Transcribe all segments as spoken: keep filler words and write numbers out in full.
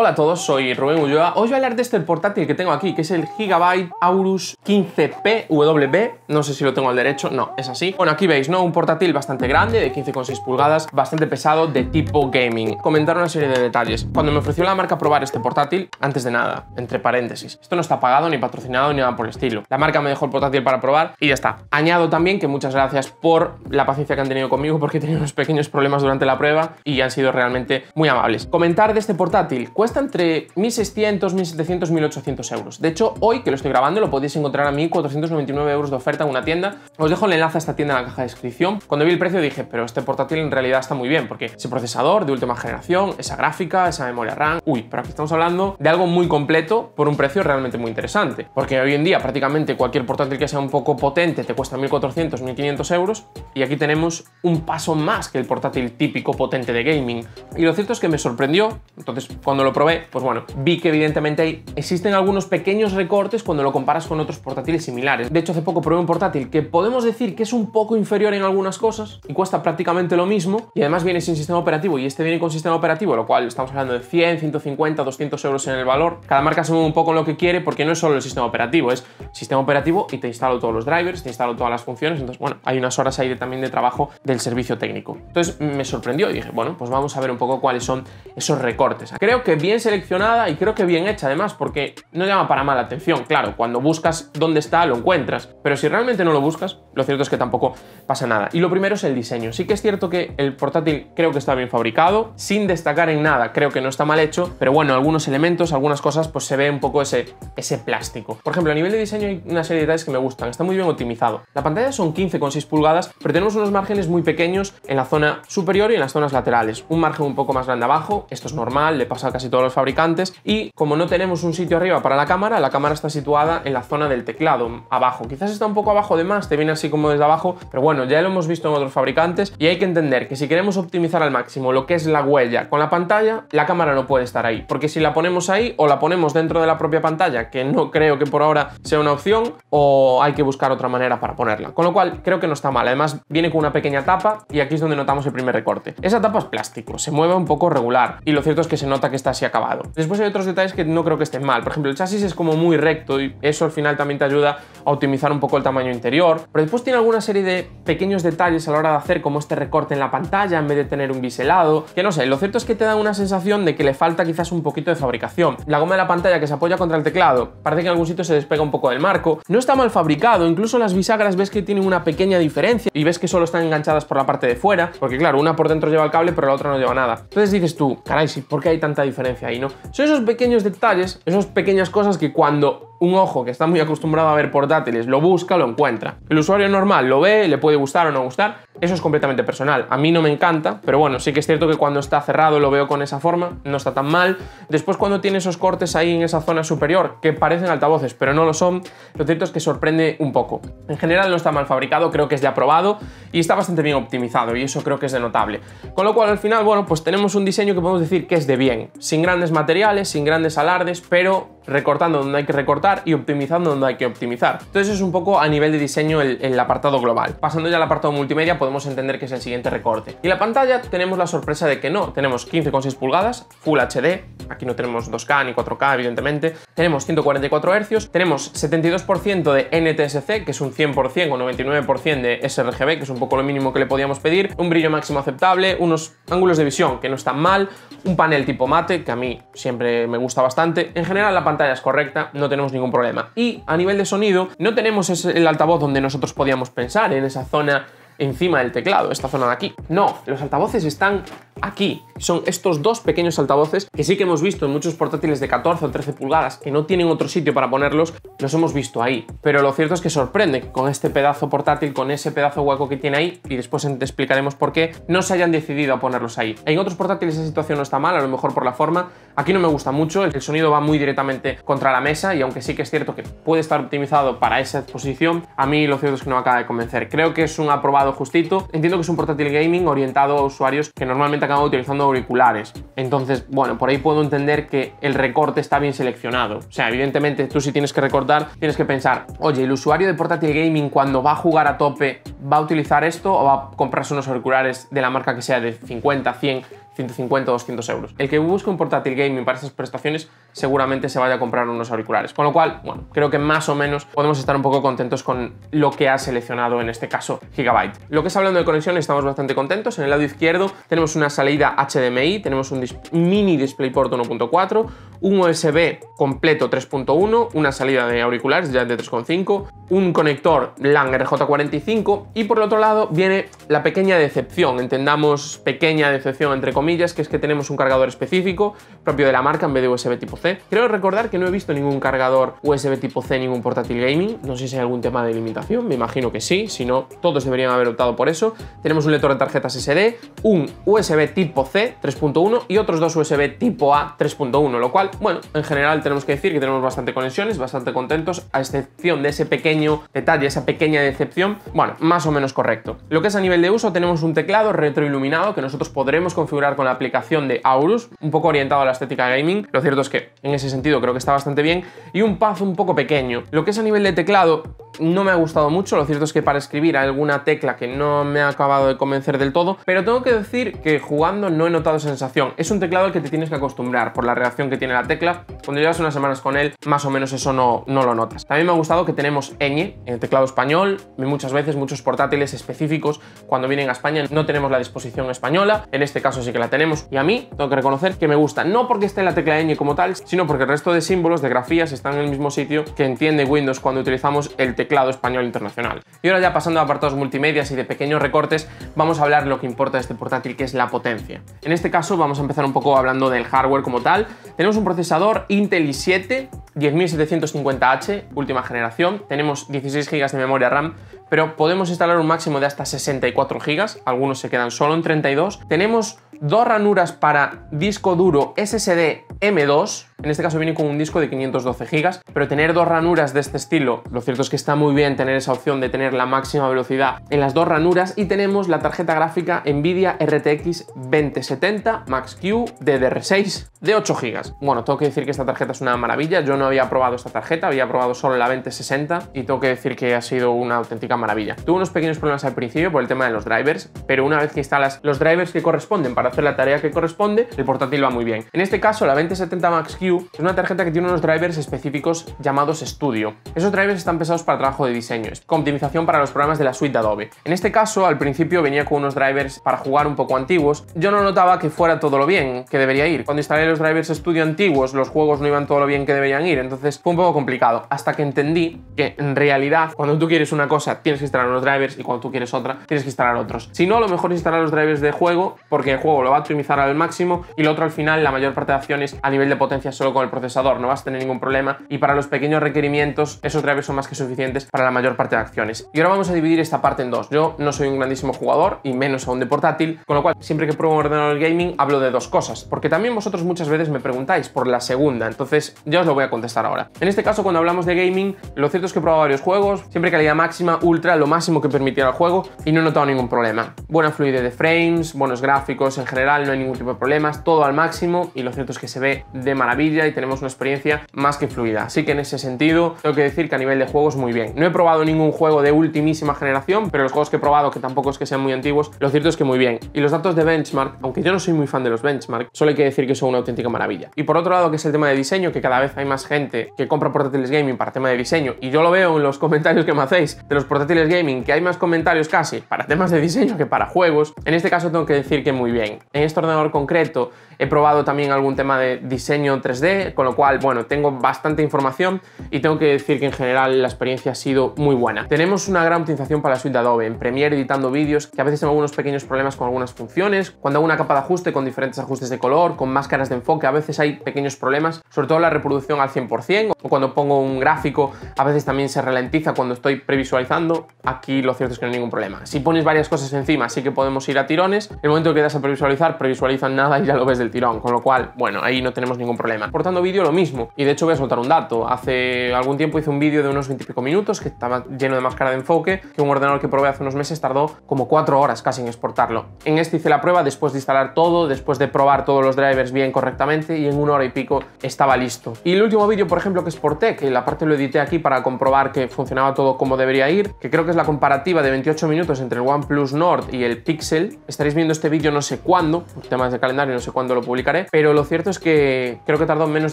Hola a todos, soy Rubén Ulloa. Os voy a hablar de este portátil que tengo aquí, que es el Gigabyte Aorus quince P W B. No sé si lo tengo al derecho, no, es así. Bueno, aquí veis, ¿no? Un portátil bastante grande, de quince coma seis pulgadas, bastante pesado, de tipo gaming. Comentar una serie de detalles. Cuando me ofreció la marca probar este portátil, antes de nada, entre paréntesis, esto no está pagado, ni patrocinado, ni nada por el estilo. La marca me dejó el portátil para probar y ya está. Añado también que muchas gracias por la paciencia que han tenido conmigo, porque he tenido unos pequeños problemas durante la prueba y han sido realmente muy amables. Comentar de este portátil. Cuesta entre mil seiscientos, mil setecientos, mil ochocientos euros. De hecho, hoy que lo estoy grabando lo podéis encontrar a mil cuatrocientos noventa y nueve euros de oferta en una tienda. Os dejo el enlace a esta tienda en la caja de descripción. Cuando vi el precio dije, pero este portátil en realidad está muy bien, porque ese procesador de última generación, esa gráfica, esa memoria RAM... Uy, pero aquí estamos hablando de algo muy completo por un precio realmente muy interesante. Porque hoy en día prácticamente cualquier portátil que sea un poco potente te cuesta mil cuatrocientos, mil quinientos euros. Y aquí tenemos un paso más que el portátil típico potente de gaming. Y lo cierto es que me sorprendió. Entonces, cuando lo probé, pues bueno, vi que evidentemente ahí existen algunos pequeños recortes cuando lo comparas con otros portátiles similares. De hecho, hace poco probé un portátil que podemos decir que es un poco inferior en algunas cosas y cuesta prácticamente lo mismo, y además viene sin sistema operativo, y este viene con sistema operativo, lo cual estamos hablando de cien, ciento cincuenta, doscientos euros en el valor. Cada marca se mueve un poco en lo que quiere, porque no es solo el sistema operativo, es sistema operativo y te instalo todos los drivers, te instalo todas las funciones. Entonces, bueno, hay unas horas ahí de, también de trabajo del servicio técnico. Entonces me sorprendió y dije, bueno, pues vamos a ver un poco cuáles son esos recortes. Creo que bien seleccionada y creo que bien hecha además, porque no llama para mala atención. Claro, cuando buscas dónde está lo encuentras, pero si realmente no lo buscas, lo cierto es que tampoco pasa nada. Y lo primero es el diseño. Sí que es cierto que el portátil creo que está bien fabricado, sin destacar en nada, creo que no está mal hecho, pero bueno, algunos elementos, algunas cosas, pues se ve un poco ese, ese plástico. Por ejemplo, a nivel de diseño hay una serie de detalles que me gustan, está muy bien optimizado. La pantalla son quince coma seis pulgadas, pero tenemos unos márgenes muy pequeños en la zona superior y en las zonas laterales. Un margen un poco más grande abajo, esto es normal, le pasa a casi todos los fabricantes, y como no tenemos un sitio arriba para la cámara, la cámara está situada en la zona del teclado, abajo. Quizás está un poco abajo de más, te viene así como desde abajo, pero bueno, ya lo hemos visto en otros fabricantes y hay que entender que si queremos optimizar al máximo lo que es la huella con la pantalla, la cámara no puede estar ahí, porque si la ponemos ahí o la ponemos dentro de la propia pantalla, que no creo que por ahora sea una opción, o hay que buscar otra manera para ponerla, con lo cual creo que no está mal. Además viene con una pequeña tapa y aquí es donde notamos el primer recorte. Esa tapa es plástico, se mueve un poco regular y lo cierto es que se nota que está así acabado. Después hay otros detalles que no creo que estén mal. Por ejemplo, el chasis es como muy recto y eso al final también te ayuda a optimizar un poco el tamaño interior. Pero después tiene alguna serie de pequeños detalles a la hora de hacer, como este recorte en la pantalla en vez de tener un biselado, que no sé, lo cierto es que te da una sensación de que le falta quizás un poquito de fabricación. La goma de la pantalla que se apoya contra el teclado parece que en algún sitio se despega un poco del marco. No está mal fabricado, incluso las bisagras ves que tienen una pequeña diferencia y ves que solo están enganchadas por la parte de fuera, porque claro, una por dentro lleva el cable pero la otra no lleva nada. Entonces dices tú, caray, ¿sí? ¿Por qué hay tanta diferencia ahí, no? Son esos pequeños detalles, esas pequeñas cosas que cuando un ojo que está muy acostumbrado a ver portátiles lo busca, lo encuentra. El usuario normal lo ve, le puede gustar o no gustar, eso es completamente personal. A mí no me encanta, pero bueno, sí que es cierto que cuando está cerrado lo veo con esa forma, no está tan mal. Después cuando tiene esos cortes ahí en esa zona superior, que parecen altavoces, pero no lo son, lo cierto es que sorprende un poco. En general no está mal fabricado, creo que es de aprobado y está bastante bien optimizado, y eso creo que es de notable. Con lo cual al final, bueno, pues tenemos un diseño que podemos decir que es de bien, sin grandes materiales, sin grandes alardes, pero recortando donde hay que recortar y optimizando donde hay que optimizar. Entonces es un poco a nivel de diseño el, el apartado global. Pasando ya al apartado multimedia podemos entender que es el siguiente recorte. Y la pantalla tenemos la sorpresa de que no, tenemos quince coma seis pulgadas, Full H D, aquí no tenemos dos K ni cuatro K evidentemente, tenemos ciento cuarenta y cuatro hercios, tenemos setenta y dos por ciento de N T S C, que es un cien por cien, o noventa y nueve por ciento de sRGB, que es un poco lo mínimo que le podíamos pedir, un brillo máximo aceptable, unos ángulos de visión que no están mal, un panel tipo mate, que a mí siempre me gusta bastante. En general la pantalla es correcta, no tenemos ningún problema. Y a nivel de sonido, no tenemos ese, el altavoz donde nosotros podíamos pensar, en esa zona encima del teclado, esta zona de aquí. No, los altavoces están aquí. Son estos dos pequeños altavoces que sí que hemos visto en muchos portátiles de catorce o trece pulgadas que no tienen otro sitio para ponerlos, los hemos visto ahí. Pero lo cierto es que sorprende con este pedazo portátil, con ese pedazo hueco que tiene ahí, y después te explicaremos por qué no se hayan decidido a ponerlos ahí. En otros portátiles esa situación no está mal, a lo mejor por la forma. Aquí no me gusta mucho, el sonido va muy directamente contra la mesa, y aunque sí que es cierto que puede estar optimizado para esa posición, a mí lo cierto es que no me acaba de convencer. Creo que es un aprobado justito. Entiendo que es un portátil gaming orientado a usuarios que normalmente acaban utilizando auriculares. Entonces, bueno, por ahí puedo entender que el recorte está bien seleccionado. O sea, evidentemente tú si tienes que recortar, tienes que pensar, oye, el usuario de portátil gaming cuando va a jugar a tope, ¿va a utilizar esto o va a comprarse unos auriculares de la marca que sea de cincuenta, cien, ciento cincuenta o doscientos euros. El que busque un portátil gaming para estas prestaciones seguramente se vaya a comprar unos auriculares, con lo cual, bueno, creo que más o menos podemos estar un poco contentos con lo que ha seleccionado en este caso Gigabyte. Lo que es hablando de conexión, estamos bastante contentos. En el lado izquierdo tenemos una salida H D M I, tenemos un dis mini DisplayPort uno punto cuatro, un U S B completo tres punto uno, una salida de auriculares ya de tres punto cinco, un conector LAN R J cuarenta y cinco y por el otro lado viene la pequeña decepción, entendamos pequeña decepción entre comillas, que es que tenemos un cargador específico propio de la marca en vez de U S B tipo C. Creo recordar que no he visto ningún cargador U S B tipo C, ningún portátil gaming, no sé si hay algún tema de limitación, me imagino que sí, si no todos deberían haber optado por eso. Tenemos un lector de tarjetas S D, un U S B tipo C tres punto uno y otros dos U S B tipo A tres punto uno, lo cual, bueno, en general tenemos que decir que tenemos bastante conexiones, bastante contentos, a excepción de ese pequeño detalle, esa pequeña decepción, bueno, más o menos correcto. Lo que es a nivel de uso, tenemos un teclado retroiluminado que nosotros podremos configurar con la aplicación de Aorus, un poco orientado a la estética gaming, lo cierto es que en ese sentido creo que está bastante bien, y un pad un poco pequeño. Lo que es a nivel de teclado no me ha gustado mucho, lo cierto es que para escribir hay alguna tecla que no me ha acabado de convencer del todo, pero tengo que decir que jugando no he notado sensación. Es un teclado al que te tienes que acostumbrar por la reacción que tiene la tecla, cuando llevas unas semanas con él más o menos eso no, no lo notas. También me ha gustado que tenemos ñ en el teclado español, muchas veces muchos portátiles específicos cuando vienen a España no tenemos la disposición española, en este caso sí que la tenemos y a mí tengo que reconocer que me gusta, no porque esté la tecla ñ como tal, sino porque el resto de símbolos, de grafías están en el mismo sitio que entiende Windows cuando utilizamos el teclado teclado español internacional. Y ahora ya pasando a apartados multimedias y de pequeños recortes, vamos a hablar de lo que importa de este portátil, que es la potencia. En este caso vamos a empezar un poco hablando del hardware como tal. Tenemos un procesador Intel i siete diez mil setecientos cincuenta H, última generación. Tenemos dieciséis gigas de memoria RAM, pero podemos instalar un máximo de hasta sesenta y cuatro gigas, algunos se quedan solo en treinta y dos. Tenemos dos ranuras para disco duro S S D M dos, en este caso viene con un disco de quinientos doce gigas, pero tener dos ranuras de este estilo, lo cierto es que está muy bien tener esa opción de tener la máxima velocidad en las dos ranuras. Y tenemos la tarjeta gráfica NVIDIA R T X veinte setenta Max-Q D D R seis de ocho gigas. Bueno, tengo que decir que esta tarjeta es una maravilla, yo no había probado esta tarjeta, había probado solo la veinte sesenta y tengo que decir que ha sido una auténtica maravilla. Tuve unos pequeños problemas al principio por el tema de los drivers, pero una vez que instalas los drivers que corresponden para hacer la tarea que corresponde, el portátil va muy bien. En este caso, la veinte setenta Max-Q es una tarjeta que tiene unos drivers específicos llamados Studio. Esos drivers están pensados para trabajo de diseño, con optimización para los programas de la suite de Adobe. En este caso, al principio venía con unos drivers para jugar un poco antiguos. Yo no notaba que fuera todo lo bien que debería ir. Cuando instalé los drivers Studio antiguos, los juegos no iban todo lo bien que deberían ir, entonces fue un poco complicado, hasta que entendí que en realidad, cuando tú quieres una cosa, tienes que instalar unos drivers, y cuando tú quieres otra, tienes que instalar otros. Si no, a lo mejor instalar los drivers de juego, porque el juego lo va a optimizar al máximo, y lo otro al final, la mayor parte de acciones a nivel de potencia solo con el procesador, no vas a tener ningún problema, y para los pequeños requerimientos esos drivers son más que suficientes para la mayor parte de acciones. Y ahora vamos a dividir esta parte en dos. Yo no soy un grandísimo jugador y menos aún de portátil, con lo cual siempre que pruebo un ordenador gaming hablo de dos cosas, porque también vosotros muchas veces me preguntáis por la segunda, entonces yo os lo voy a contestar ahora. En este caso, cuando hablamos de gaming, lo cierto es que he probado varios juegos, siempre calidad máxima, ultra, lo máximo que permitiera el juego, y no he notado ningún problema. Buena fluidez de frames, buenos gráficos en general, no hay ningún tipo de problemas, todo al máximo, y lo cierto es que se ve de maravilla y tenemos una experiencia más que fluida. Así que en ese sentido tengo que decir que a nivel de juegos muy bien. No he probado ningún juego de ultimísima generación, pero los juegos que he probado, que tampoco es que sean muy antiguos, lo cierto es que muy bien. Y los datos de benchmark, aunque yo no soy muy fan de los benchmark, solo hay que decir que son una auténtica maravilla. Y por otro lado, que es el tema de diseño, que cada vez hay más gente que compra portátiles gaming para tema de diseño, y yo lo veo en los comentarios que me hacéis de los portátiles gaming, que hay más comentarios casi para temas de diseño que para juegos. En este caso tengo que decir que muy bien. En este ordenador concreto he probado también algún tema de diseño tres D, con lo cual, bueno, tengo bastante información y tengo que decir que en general la experiencia ha sido muy buena. Tenemos una gran optimización para la suite de Adobe, en Premiere editando vídeos, que a veces tengo algunos pequeños problemas con algunas funciones, cuando hago una capa de ajuste con diferentes ajustes de color, con máscaras de enfoque, a veces hay pequeños problemas, sobre todo la reproducción al cien por cien, o cuando pongo un gráfico, a veces también se ralentiza cuando estoy previsualizando. Aquí lo cierto es que no hay ningún problema. Si pones varias cosas encima, sí que podemos ir a tirones. El momento que das a previsualizar, previsualizan nada y ya lo ves del del tirón, con lo cual, bueno, ahí no tenemos ningún problema. Exportando vídeo lo mismo, y de hecho voy a soltar un dato. Hace algún tiempo hice un vídeo de unos veinte y pico minutos que estaba lleno de máscara de enfoque, que un ordenador que probé hace unos meses tardó como cuatro horas casi en exportarlo. En este hice la prueba después de instalar todo, después de probar todos los drivers bien correctamente, y en una hora y pico estaba listo. Y el último vídeo, por ejemplo, que exporté, que la parte lo edité aquí para comprobar que funcionaba todo como debería ir, que creo que es la comparativa de veintiocho minutos entre el OnePlus Nord y el Pixel. Estaréis viendo este vídeo no sé cuándo, por temas de calendario no sé cuándo lo publicaré, pero lo cierto es que creo que tardó menos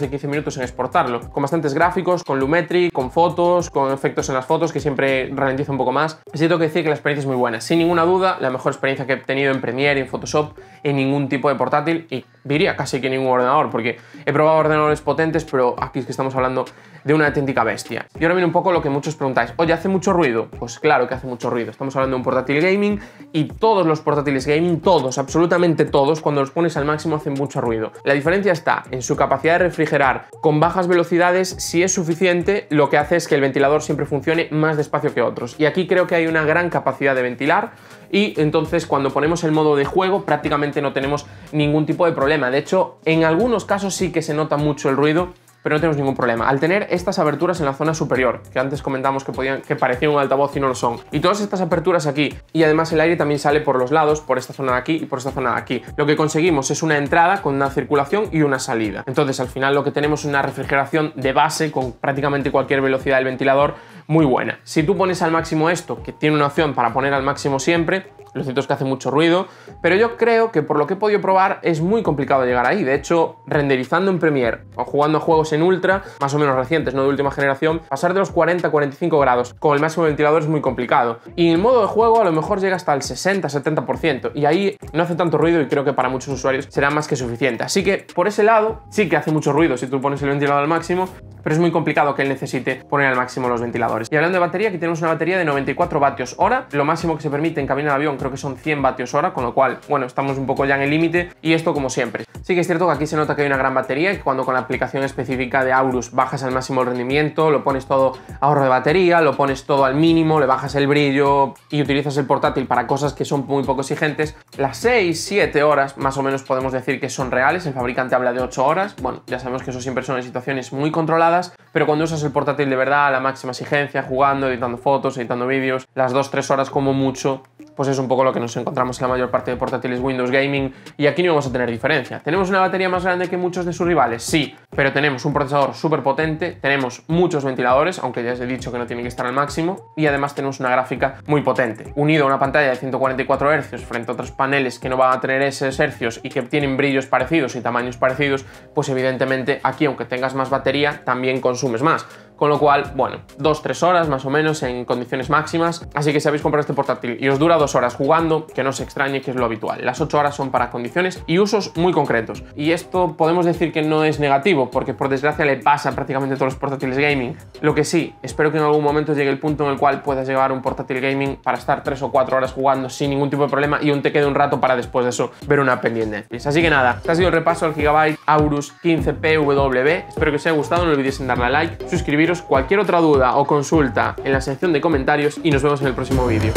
de quince minutos en exportarlo, con bastantes gráficos, con Lumetri, con fotos, con efectos en las fotos, que siempre ralentiza un poco más. Así que tengo que decir que la experiencia es muy buena, sin ninguna duda, la mejor experiencia que he tenido en Premiere, en Photoshop, en ningún tipo de portátil, y diría casi que ningún ordenador, porque he probado ordenadores potentes, pero aquí es que estamos hablando de una auténtica bestia. Y ahora viene un poco lo que muchos preguntáis: oye, ¿hace mucho ruido? Pues claro que hace mucho ruido, estamos hablando de un portátil gaming, y todos los portátiles gaming, todos, absolutamente todos, cuando los pones al máximo hacen mucho ruido. La diferencia está en su capacidad de refrigerar con bajas velocidades. Si es suficiente, lo que hace es que el ventilador siempre funcione más despacio que otros, y aquí creo que hay una gran capacidad de ventilar, y entonces cuando ponemos el modo de juego prácticamente no tenemos ningún tipo de problema. De hecho, en algunos casos sí que se nota mucho el ruido, pero no tenemos ningún problema. Al tener estas aberturas en la zona superior, que antes comentamos que podían, que parecían un altavoz y no lo son, y todas estas aperturas aquí, y además el aire también sale por los lados, por esta zona de aquí y por esta zona de aquí, lo que conseguimos es una entrada con una circulación y una salida. Entonces al final lo que tenemos es una refrigeración de base con prácticamente cualquier velocidad del ventilador muy buena. Si tú pones al máximo esto, que tiene una opción para poner al máximo siempre, lo cierto es que hace mucho ruido, pero yo creo que por lo que he podido probar es muy complicado llegar ahí. De hecho, renderizando en Premiere o jugando a juegos en ultra, más o menos recientes, no de última generación, pasar de los cuarenta a cuarenta y cinco grados con el máximo ventilador es muy complicado. Y en el modo de juego a lo mejor llega hasta el sesenta a setenta por ciento, y ahí no hace tanto ruido, y creo que para muchos usuarios será más que suficiente. Así que por ese lado sí que hace mucho ruido si tú pones el ventilador al máximo, pero es muy complicado que él necesite poner al máximo los ventiladores. Y hablando de batería, aquí tenemos una batería de noventa y cuatro vatios hora, lo máximo que se permite en cabina de avión creo que son cien vatios hora, con lo cual, bueno, estamos un poco ya en el límite, y esto como siempre. Sí que es cierto que aquí se nota que hay una gran batería, y que cuando con la aplicación específica de Aorus bajas al máximo el rendimiento, lo pones todo ahorro de batería, lo pones todo al mínimo, le bajas el brillo y utilizas el portátil para cosas que son muy poco exigentes, las seis siete horas más o menos podemos decir que son reales. El fabricante habla de ocho horas, bueno, ya sabemos que eso siempre son en situaciones muy controladas, pero cuando usas el portátil de verdad a la máxima exigencia, jugando, editando fotos, editando vídeos, las dos tres horas como mucho, pues es un poco lo que nos encontramos en la mayor parte de portátiles Windows Gaming, y aquí no vamos a tener diferencia. ¿Tenemos una batería más grande que muchos de sus rivales? Sí, pero tenemos un procesador súper potente, tenemos muchos ventiladores, aunque ya os he dicho que no tienen que estar al máximo, y además tenemos una gráfica muy potente, unido a una pantalla de ciento cuarenta y cuatro hercios frente a otros paneles que no van a tener esos hercios y que tienen brillos parecidos y tamaños parecidos, pues evidentemente aquí, aunque tengas más batería, también consumes más. Con lo cual, bueno, dos tres horas más o menos en condiciones máximas. Así que si habéis comprado este portátil y os dura dos horas jugando, que no os extrañe, que es lo habitual. Las ocho horas son para condiciones y usos muy concretos. Y esto podemos decir que no es negativo, porque por desgracia le pasa prácticamente a todos los portátiles gaming. Lo que sí, espero que en algún momento llegue el punto en el cual puedas llevar un portátil gaming para estar tres o cuatro horas jugando sin ningún tipo de problema, y aún te quede un rato para después de eso ver una pendiente. Así que nada, este ha sido el repaso al Gigabyte Aorus quince P W B. Espero que os haya gustado, no olvidéis en darle a like, suscribiros. Cualquier otra duda o consulta en la sección de comentarios, y nos vemos en el próximo vídeo.